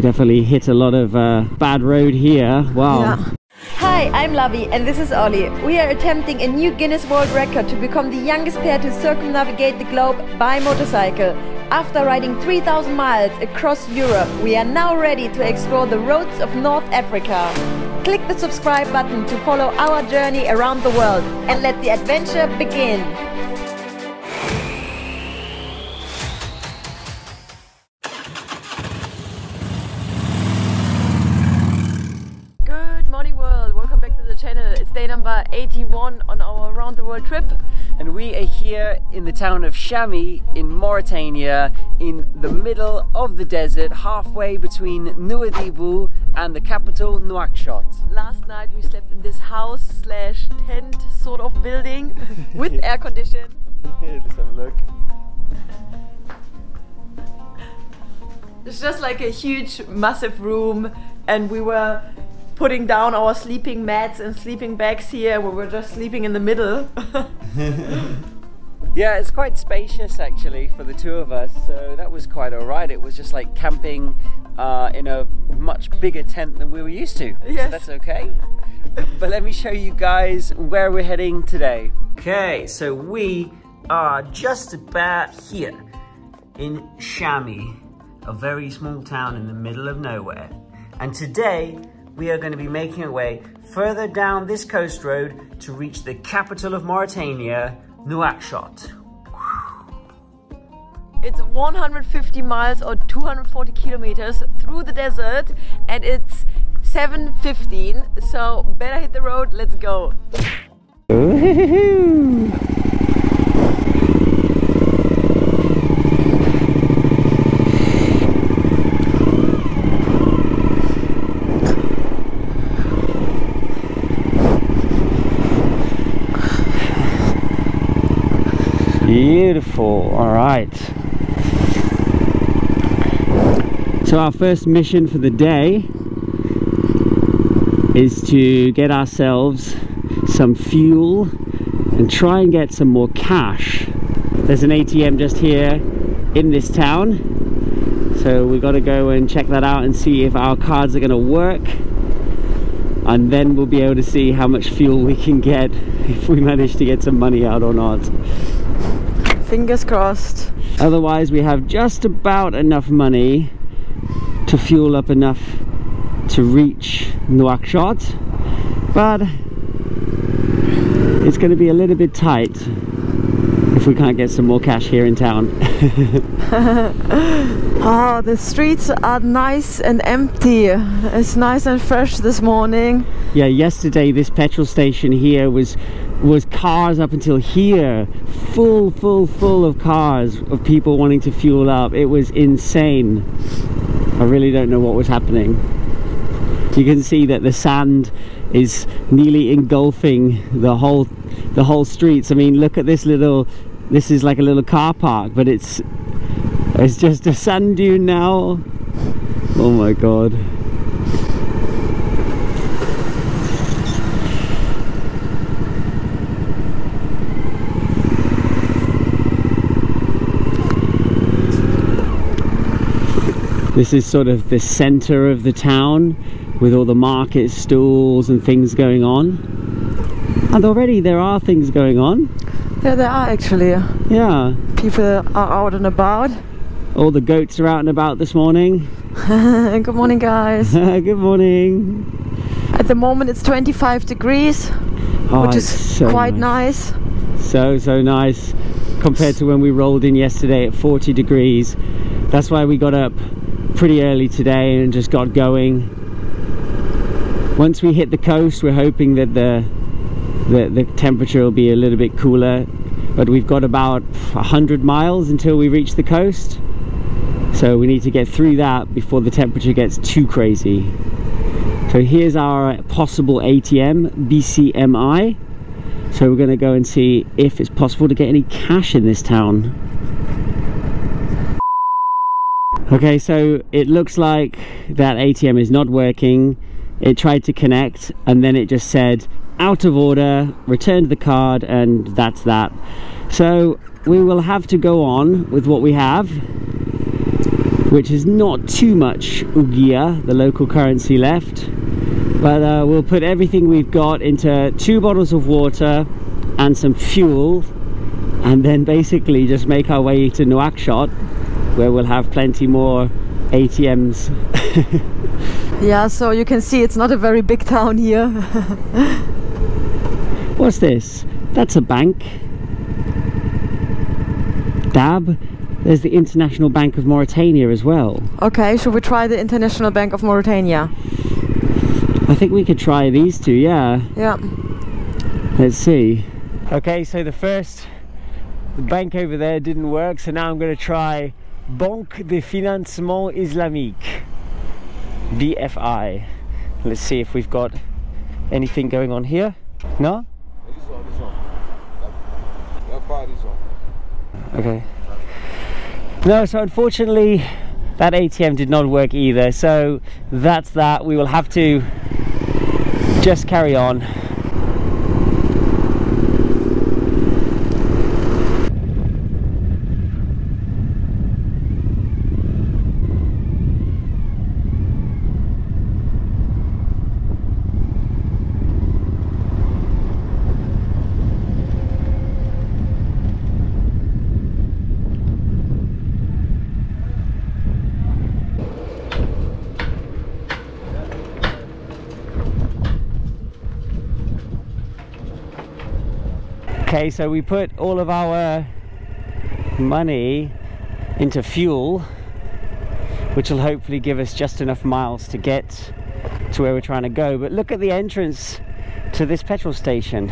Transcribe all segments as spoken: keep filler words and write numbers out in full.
We definitely hit a lot of uh, bad road here. Wow. Yeah. Hi, I'm Lavi and this is Ollie. We are attempting a new Guinness World Record to become the youngest pair to circumnavigate the globe by motorcycle. After riding three thousand miles across Europe, we are now ready to explore the roads of North Africa. Click the subscribe button to follow our journey around the world and let the adventure begin. eighty-one on our around the world trip, and we are here in the town of Chami in Mauritania, in the middle of the desert, halfway between Nouadhibou and the capital Nouakchott. Last night we slept in this house slash tent sort of building with air condition. Let's have a look. It's just like a huge massive room, and we were putting down our sleeping mats and sleeping bags here, where we're just sleeping in the middle. Yeah, it's quite spacious actually for the two of us, so that was quite alright. It was just like camping uh, in a much bigger tent than we were used to. Yes. So that's okay. But let me show you guys where we're heading today. Okay, so we are just about here in Chami, a very small town in the middle of nowhere. And today, we are going to be making our way further down this coast road to reach the capital of Mauritania, Nouakchott. It's one hundred fifty miles or two hundred forty kilometers through the desert, and it's seven fifteen, so better hit the road, let's go. Beautiful. All right, so our first mission for the day is to get ourselves some fuel and try and get some more cash. There's an A T M just here in this town, so we've got to go and check that out and see if our cards are going to work, and then we'll be able to see how much fuel we can get, if we manage to get some money out or not. Fingers crossed. Otherwise we have just about enough money to fuel up enough to reach Nouakchott, but it's going to be a little bit tight if we can't get some more cash here in town. Oh, the streets are nice and empty. It's nice and fresh this morning. Yeah, yesterday this petrol station here was was cars up until here, full full full of cars, of people wanting to fuel up. It was insane. I really don't know what was happening. You can see that the sand is nearly engulfing the whole the whole streets. I mean, look at this little, this is like a little car park, but it's it's just a sand dune now. Oh my god. This is sort of the center of the town, with all the market stalls and things going on. And already there are things going on. Yeah, there are actually. Yeah. People are out and about. All the goats are out and about this morning. Good morning, guys. Good morning. At the moment it's twenty-five degrees, oh, which is so quite nice. nice. So, so nice compared to when we rolled in yesterday at forty degrees. That's why we got up pretty early today and just got going. Once we hit the coast, we're hoping that the, the the temperature will be a little bit cooler, but we've got about one hundred miles until we reach the coast, so we need to get through that before the temperature gets too crazy. So here's our possible A T M, B C M I, so we're going to go and see if it's possible to get any cash in this town. Okay, so it looks like that A T M is not working. It tried to connect and then it just said out of order, returned the card, and that's that. So we will have to go on with what we have which is not too much Ouguiya, the local currency, left. But uh, we'll put everything we've got into two bottles of water and some fuel, and then basically just make our way to Nouakchott, where we'll have plenty more A T Ms. Yeah, so you can see it's not a very big town here. What's this? That's a bank. Dab. There's the International Bank of Mauritania as well. Okay, should we try the International Bank of Mauritania? I think we could try these two, yeah. Yeah. Let's see. Okay, so the first the bank over there didn't work, so now I'm going to try Banque de financement islamique, B F I. Let's see if we've got anything going on here. No? Okay. No, so unfortunately that A T M did not work either, so that's that. We will have to just carry on. Okay, so we put all of our money into fuel, which will hopefully give us just enough miles to get to where we're trying to go. But look at the entrance to this petrol station.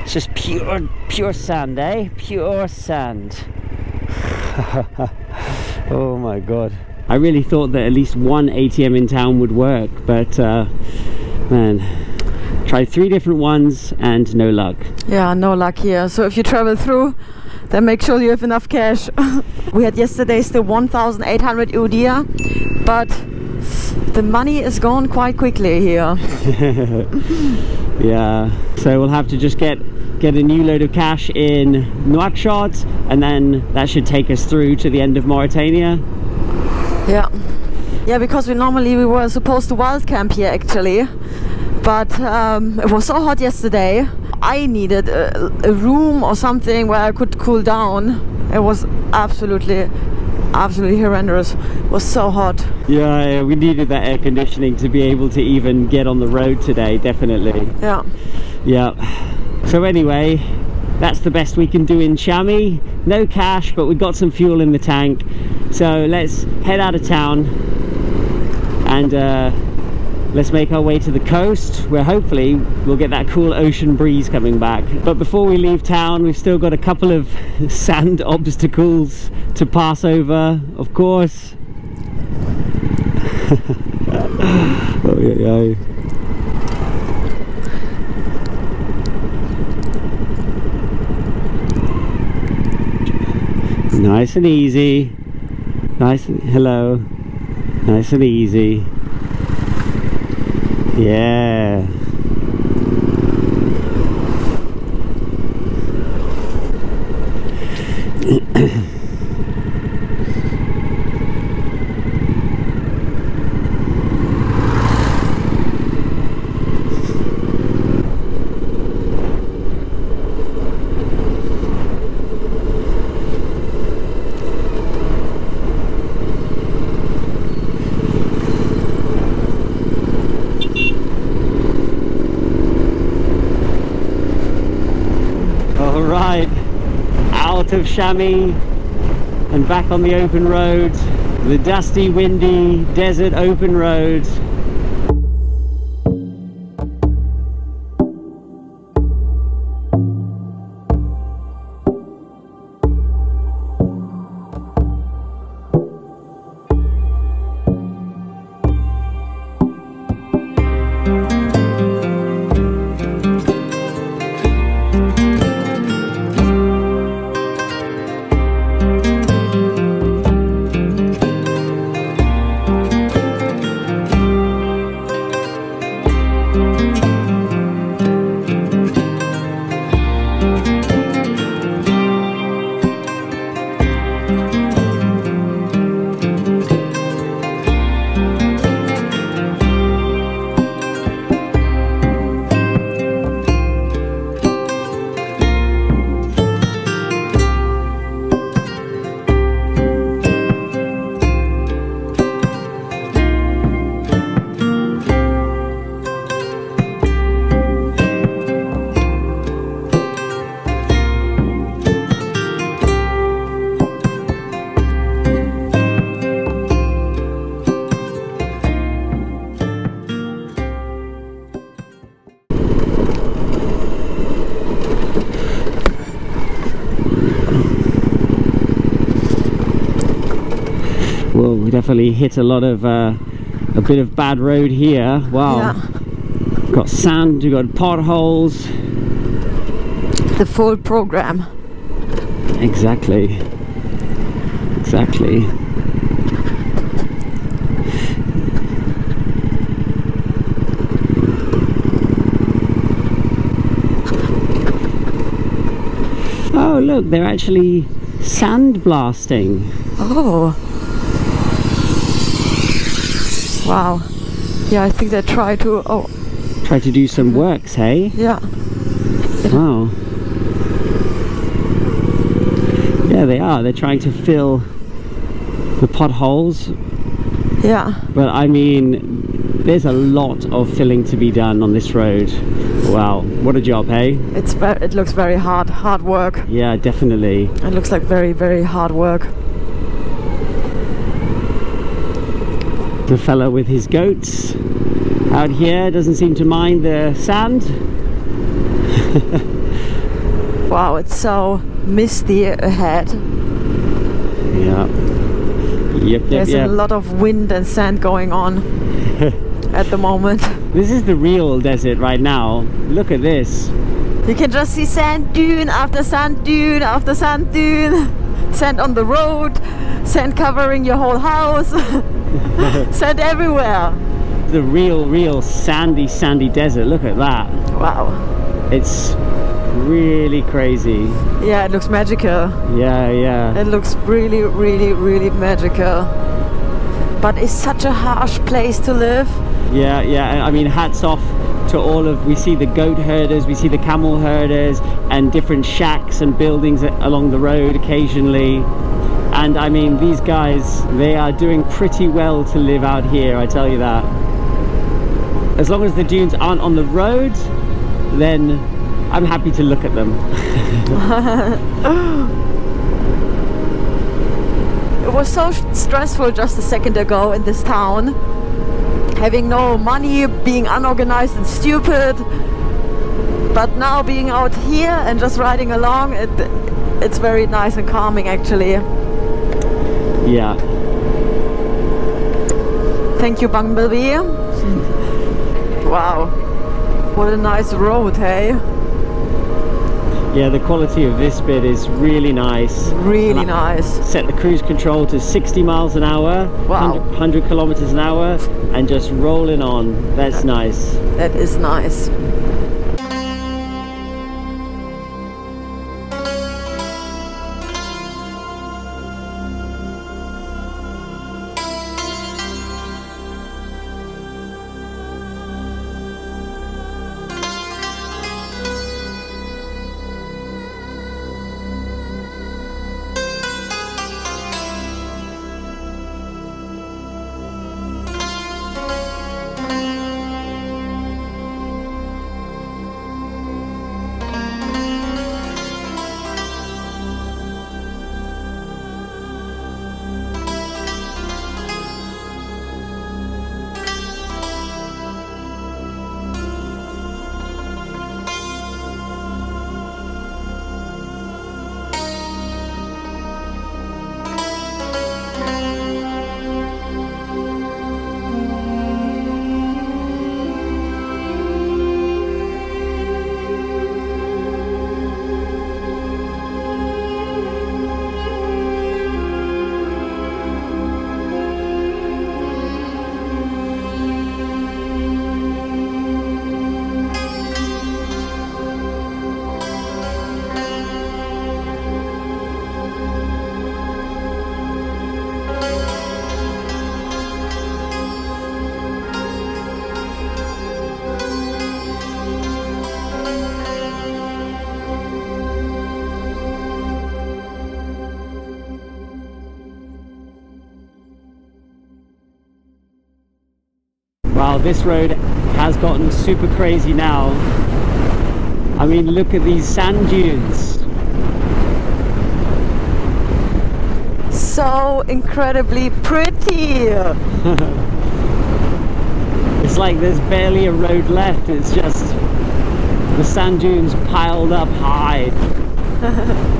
It's just pure, pure sand, eh? Pure sand. Oh my God. I really thought that at least one A T M in town would work, but uh, man. Tried three different ones and no luck. Yeah, no luck here. So if you travel through, then make sure you have enough cash. We had yesterday still one thousand eight hundred Ouguiya, but the money is gone quite quickly here. Yeah, so we'll have to just get get a new load of cash in Nouakchott, and then that should take us through to the end of Mauritania. Yeah, yeah, because we normally we were supposed to wild camp here actually. But um, it was so hot yesterday, I needed a, a room or something where I could cool down. It was absolutely, absolutely horrendous. It was so hot. Yeah, yeah, we needed that air conditioning to be able to even get on the road today, definitely. Yeah. Yeah. So anyway, that's the best we can do in Chami. No cash, but we got some fuel in the tank. So let's head out of town and uh, let's make our way to the coast, where hopefully we'll get that cool ocean breeze coming back. But before we leave town, we've still got a couple of sand obstacles to pass over, of course. Oh, yeah, yeah. Nice and easy. Nice and, hello. Nice and easy. Yeah. Of Chami and back on the open road, the dusty, windy, desert open road. Thank you. carefully hit a lot of uh, a bit of bad road here. Wow, yeah. Got sand, you got potholes. The full program. Exactly. Exactly. Oh look, they're actually sandblasting. Oh. Wow. Yeah, I think they try to oh try to do some works, hey? Yeah. Wow. Yeah, they are. They're trying to fill the potholes. Yeah. But I mean, there's a lot of filling to be done on this road. Wow, what a job, hey? It's very, it looks very hard, hard work. Yeah, definitely. It looks like very, very hard work. The fella with his goats out here doesn't seem to mind the sand. Wow, it's so misty ahead. Yeah. Yep, yep, There's yep. a lot of wind and sand going on at the moment. This is the real desert right now. Look at this. You can just see sand dune after sand dune after sand dune. Sand on the road, sand covering your whole house, sand everywhere. The real, real sandy, sandy desert. Look at that. Wow. It's really crazy. Yeah, it looks magical. Yeah, yeah. It looks really, really, really magical. But it's such a harsh place to live. Yeah, yeah. I mean, hats off to all of, we see the goat herders, we see the camel herders, and different shacks and buildings along the road occasionally. And I mean, these guys, they are doing pretty well to live out here, I tell you that. As long as the dunes aren't on the road, then I'm happy to look at them. It was so stressful just a second ago in this town. Having no money, being unorganized and stupid. But now being out here and just riding along, it, it's very nice and calming actually. Yeah. Thank you, Bumblebee. Wow. What a nice road, hey? Yeah, the quality of this bit is really nice. Really nice. Set the cruise control to sixty miles an hour, wow. one hundred kilometers an hour, and just rolling on. That's nice. That is nice. This road has gotten super crazy now. I mean, look at these sand dunes. So incredibly pretty. It's like there's barely a road left. It's just the sand dunes piled up high.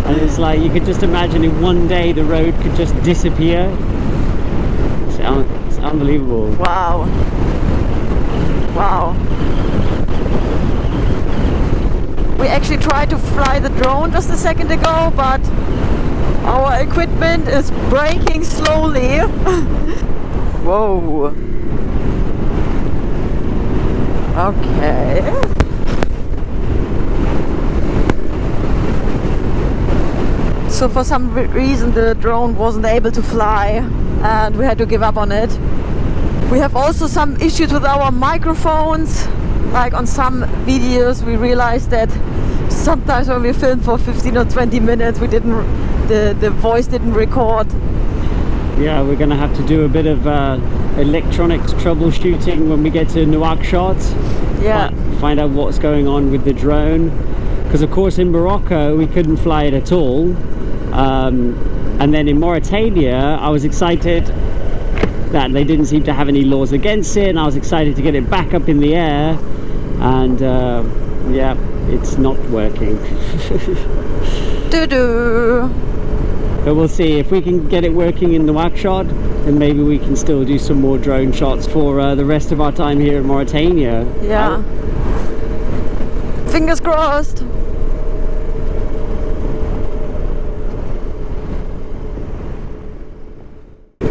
And it's like you could just imagine in one day the road could just disappear. It's It's unbelievable. Wow. Wow. We actually tried to fly the drone just a second ago, but our equipment is breaking slowly. Whoa. Okay. So for some reason the drone wasn't able to fly and we had to give up on it. We have also some issues with our microphones. Like on some videos we realized that sometimes when we filmed for fifteen or twenty minutes we didn't, the, the voice didn't record. Yeah, we're gonna have to do a bit of uh, electronics troubleshooting when we get to Nouakchott. Yeah. Find, find out what's going on with the drone. Because of course in Morocco we couldn't fly it at all. Um, and then in Mauritania I was excited that they didn't seem to have any laws against it, and I was excited to get it back up in the air, and uh, yeah, it's not working. Doo-doo. But we'll see if we can get it working in Nouakchott, and maybe we can still do some more drone shots for uh, the rest of our time here in Mauritania. Yeah. Oh. Fingers crossed.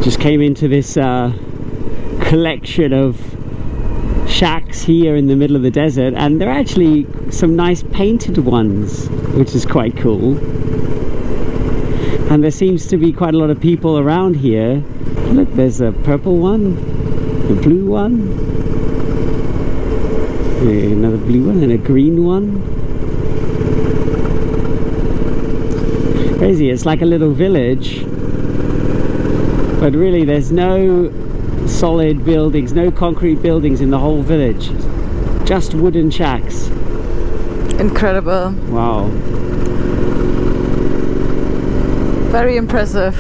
Just came into this uh, collection of shacks here in the middle of the desert, and there are actually some nice painted ones, which is quite cool. And there seems to be quite a lot of people around here. Look, there's a purple one, a blue one, another blue one, and a green one. Crazy, it's like a little village. But really there's no solid buildings, no concrete buildings in the whole village. Just wooden shacks. Incredible. Wow. Very impressive.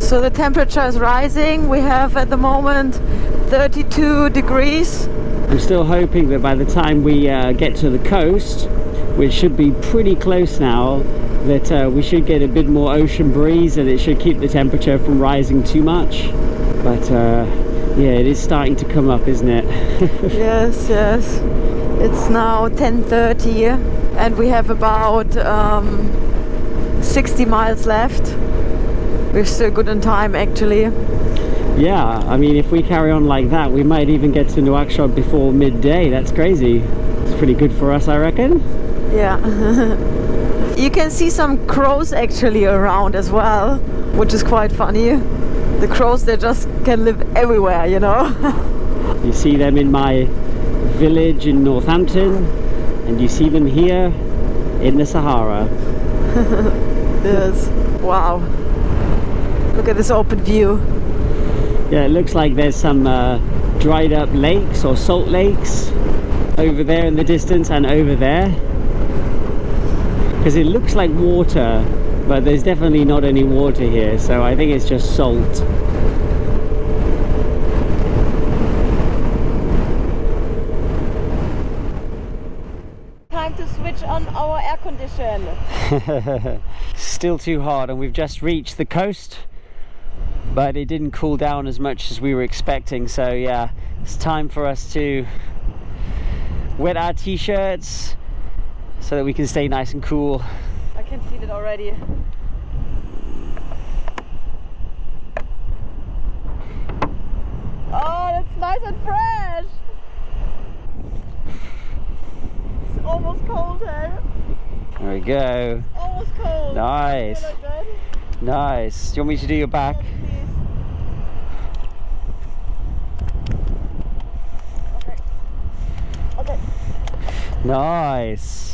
So the temperature is rising. We have at the moment thirty-two degrees. I'm still hoping that by the time we uh, get to the coast, which should be pretty close now, that uh, we should get a bit more ocean breeze and it should keep the temperature from rising too much. But uh, yeah, it is starting to come up, isn't it? Yes, yes. It's now ten thirty and we have about um, sixty miles left. We're still good in time, actually. Yeah, I mean, if we carry on like that, we might even get to Nouakchott before midday. That's crazy. It's pretty good for us, I reckon. Yeah. You can see some crows actually around as well, which is quite funny. The crows, they just can live everywhere, you know. You see them in my village in Northampton, and you see them here in the Sahara. Yes. Wow. Look at this open view. Yeah, it looks like there's some uh, dried up lakes or salt lakes over there in the distance and over there. Because it looks like water, but there's definitely not any water here, so I think it's just salt. Time to switch on our air condition. Still too hot, and we've just reached the coast, but it didn't cool down as much as we were expecting, so yeah, it's time for us to wet our t-shirts, so that we can stay nice and cool. I can feel it already. Oh, that's nice and fresh! It's almost cold, eh? There we go. It's almost cold. Nice. Nice. Do you want me to do your back? Yeah, please. Okay. Okay. Nice.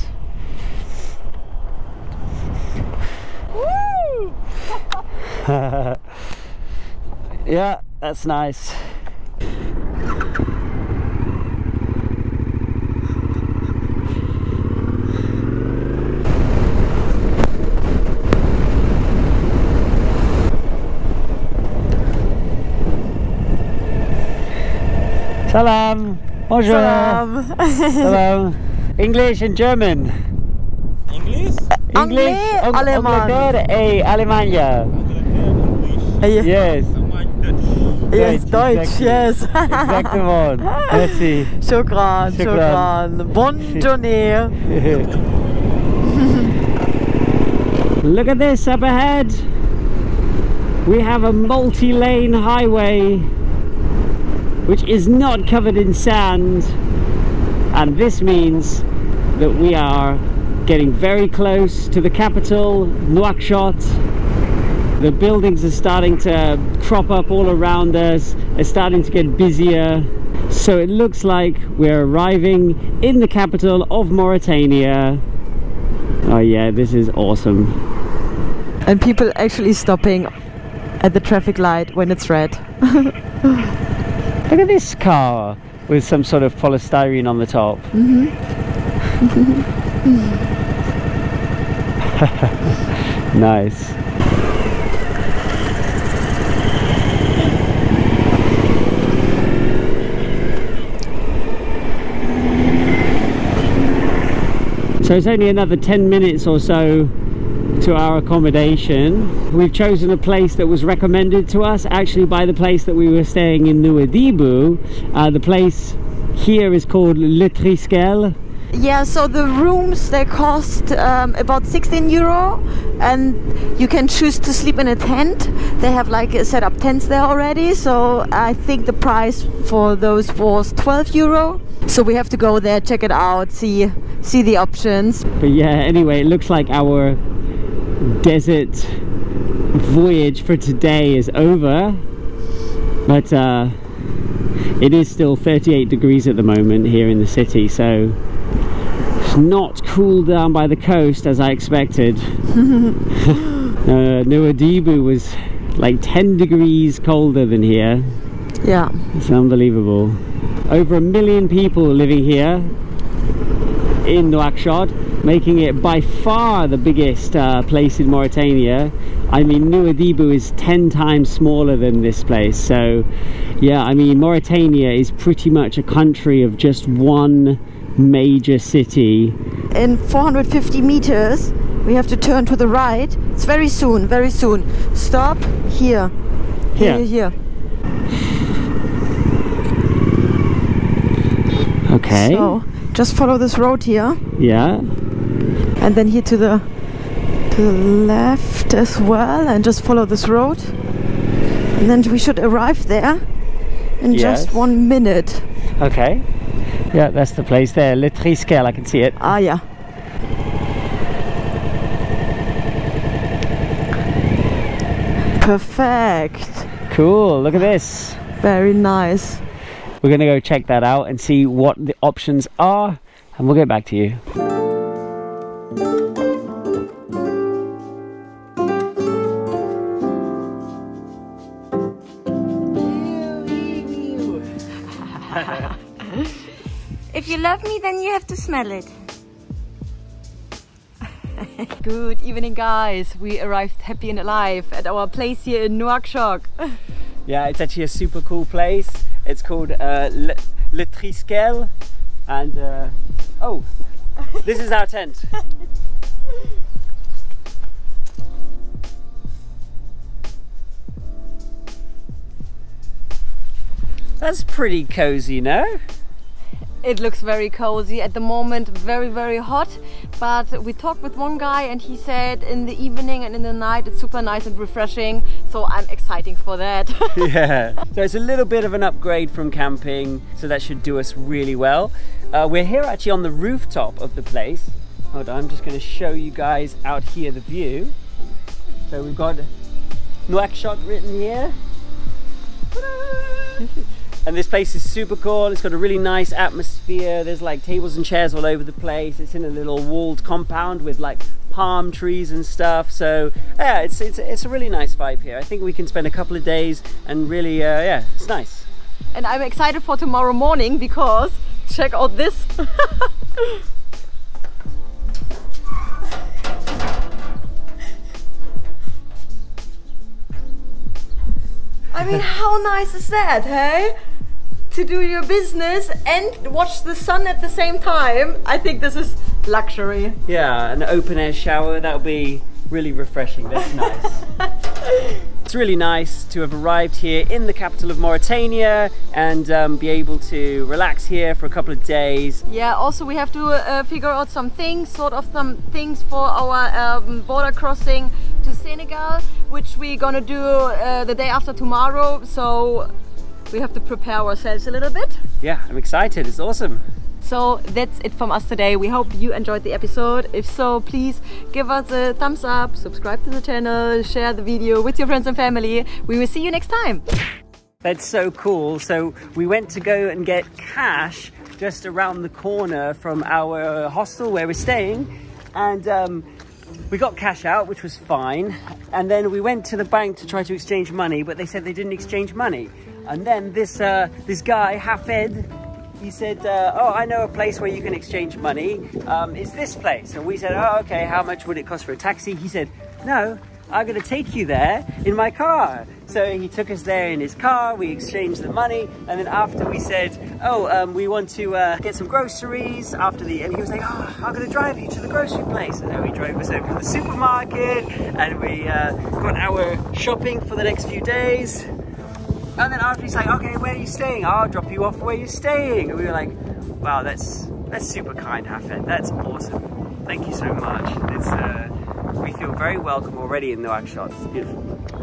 Woo! Yeah, that's nice. Salam. Bonjour. Salam. Salam. English and German. English? English, Angleterre et Allemagne. Yes. Yes, Deutsch, yes. Exactement. Merci. Shukran, shukran. Bonne journée. Look at this up ahead. We have a multi-lane highway which is not covered in sand, and this means that we are getting very close to the capital, Nouakchott. The buildings are starting to crop up all around us, they're starting to get busier, so it looks like we're arriving in the capital of Mauritania. Oh yeah, this is awesome. And people actually stopping at the traffic light when it's red. Look at this car with some sort of polystyrene on the top. Mm-hmm. Nice. So it's only another ten minutes or so to our accommodation. We've chosen a place that was recommended to us actually by the place that we were staying in Nouadhibou. Uh, the place here is called Le Triskel. Yeah, so the rooms, they cost um, about sixteen euro, and you can choose to sleep in a tent. They have like set up tents there already, so I think the price for those was twelve euro. So we have to go there, check it out, see see the options. But yeah, anyway, it looks like our desert voyage for today is over, but uh, it is still thirty-eight degrees at the moment here in the city, so it's not cooled down by the coast as I expected. uh, Nouadhibou was like ten degrees colder than here. Yeah, it's unbelievable. Over a million people living here in Nouakchott, making it by far the biggest uh, place in Mauritania. I mean, Nouadhibou is ten times smaller than this place, so yeah, I mean, Mauritania is pretty much a country of just one major city. In four hundred fifty meters we have to turn to the right. It's very soon, very soon. Stop here, here, here, here. Okay, so just follow this road here. Yeah. And then here to the, to the left as well, and just follow this road, and then we should arrive there in yes. just one minute. Okay. Yeah, that's the place there, Le Triskel, I can see it. Ah yeah. Perfect. Cool, look at this. Very nice. We're gonna go check that out and see what the options are, and we'll get back to you. If you love me, then you have to smell it. Good evening, guys. We arrived happy and alive at our place here in Nouakchott. Yeah, it's actually a super cool place. It's called uh, Le, Le Triskel, and uh, oh, this is our tent. That's pretty cozy, no? It looks very cozy at the moment, very very hot, but we talked with one guy and he said in the evening and in the night it's super nice and refreshing, so I'm excited for that. Yeah, so it's a little bit of an upgrade from camping, so that should do us really well. Uh, we're here actually on the rooftop of the place. Hold on, I'm just going to show you guys out here the view. So we've got Nouakchott written here. And this place is super cool. It's got a really nice atmosphere. There's like tables and chairs all over the place. It's in a little walled compound with like palm trees and stuff. So yeah, it's it's, it's a really nice vibe here. I think we can spend a couple of days and really, uh, yeah, it's nice. And I'm excited for tomorrow morning because check out this. I mean, how nice is that, hey? to do your business and watch the sun at the same time. I think this is luxury. Yeah, an open air shower, that'll be really refreshing. That's nice. It's really nice to have arrived here in the capital of Mauritania and um, be able to relax here for a couple of days. Yeah, also we have to uh, figure out some things, sort of some things for our um, border crossing to Senegal, which we're gonna do uh, the day after tomorrow, so we have to prepare ourselves a little bit. Yeah, I'm excited, it's awesome. So that's it from us today. We hope you enjoyed the episode. If so, please give us a thumbs up, subscribe to the channel, share the video with your friends and family. We will see you next time. That's so cool. So we went to go and get cash just around the corner from our hostel where we're staying. And um, we got cash out, which was fine. And then we went to the bank to try to exchange money, but they said they didn't exchange money. And then this, uh, this guy, Hafed, he said, uh, oh, I know a place where you can exchange money. Um, it's this place. And we said, oh, okay, how much would it cost for a taxi? He said, no, I'm going to take you there in my car. So he took us there in his car, we exchanged the money. And then after we said, oh, um, we want to uh, get some groceries after the, and he was like, oh, I'm going to drive you to the grocery place. And then we drove us over to the supermarket and we uh, got our shopping for the next few days. And then after he's like, okay, where are you staying? I'll drop you off where you're staying. And we were like, wow, that's that's super kind, Hafed. That's awesome. Thank you so much. It's, uh, we feel very welcome already in Nouakchott. It's beautiful.